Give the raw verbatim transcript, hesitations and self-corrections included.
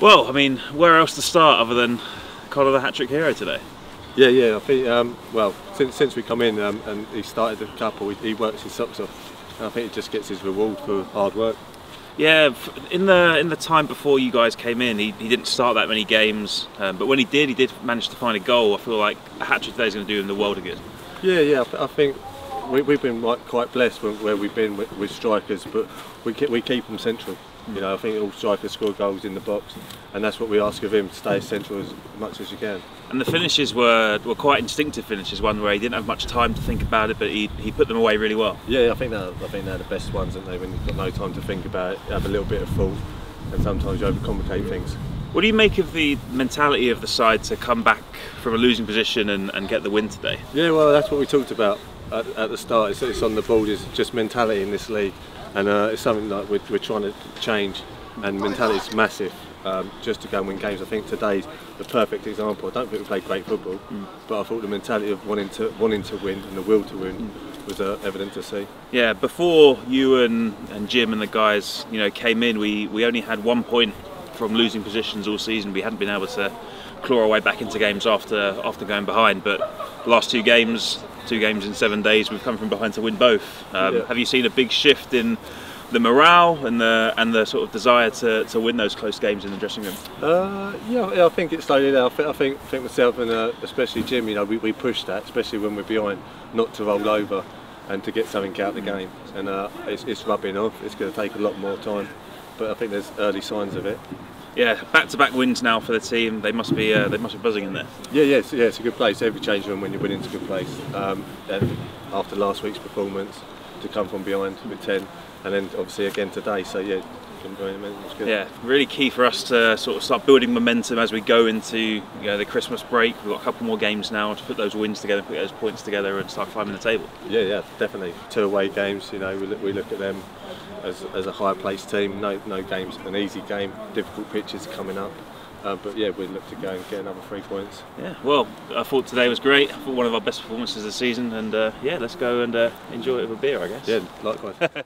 Well, I mean, where else to start other than Connor the hat-trick hero today? Yeah, yeah, I think, um, well, since since we come in um, and he started the couple, he, he works his socks off. And I think he just gets his reward for hard work. Yeah, in the in the time before you guys came in, he, he didn't start that many games, um, but when he did, he did manage to find a goal. I feel like a hat-trick today is going to do him the world of good. Yeah, yeah, I, th I think we, we've been quite blessed where we've been with, with strikers, but we keep, we keep them central. You know, I think all strikers score goals in the box, and that's what we ask of him, stay as central as much as you can. And the finishes were, were quite instinctive finishes, one where he didn't have much time to think about it, but he, he put them away really well. Yeah, I think, they're, I think they're the best ones, aren't they, when you've got no time to think about it, have a little bit of thought, and sometimes you overcomplicate things. What do you make of the mentality of the side to come back from a losing position and, and get the win today? Yeah, well, that's what we talked about at, at the start. It's, it's on the board, it's just mentality in this league. And uh, it's something that we're, we're trying to change, and mentality is massive um, just to go and win games. I think today's the perfect example. I don't think we played great football, mm. but I thought the mentality of wanting to wanting to win and the will to win mm. was uh, evident to see. Yeah, before you and, and Jim and the guys, you know, came in, we, we only had one point from losing positions all season. We hadn't been able to claw our way back into games after after going behind, but the last two games. Two games in seven days. We've come from behind to win both. Um, yeah. Have you seen a big shift in the morale and the and the sort of desire to, to win those close games in the dressing room? Uh, yeah, yeah, I think it's slowly now. I think I think, think myself and uh, especially Jim. You know, we, we push that, especially when we're behind, not to roll over and to get something out of the game. And uh, it's, it's rubbing off. It's going to take a lot more time, but I think there's early signs of it. Yeah, back-to-back wins now for the team. They must be uh, they must be buzzing in there. Yeah, yeah, it's, yeah, it's a good place. Every change room when you're winning is a good place. Um, and after last week's performance, to come from behind with ten, and then obviously again today. So yeah, it's good. Yeah, really key for us to sort of start building momentum as we go into you know, the Christmas break. We've got a couple more games now to put those wins together, put those points together, and start climbing the table. Yeah, yeah, definitely. Two away games. You know, we look, we look at them. As, as a high-placed team, no, no game's an easy game, difficult pitches coming up, uh, but yeah, we'd look to go and get another three points. Yeah, well, I thought today was great. I thought one of our best performances of the season, and uh, yeah, let's go and uh, enjoy it with a beer, I guess. Yeah, likewise.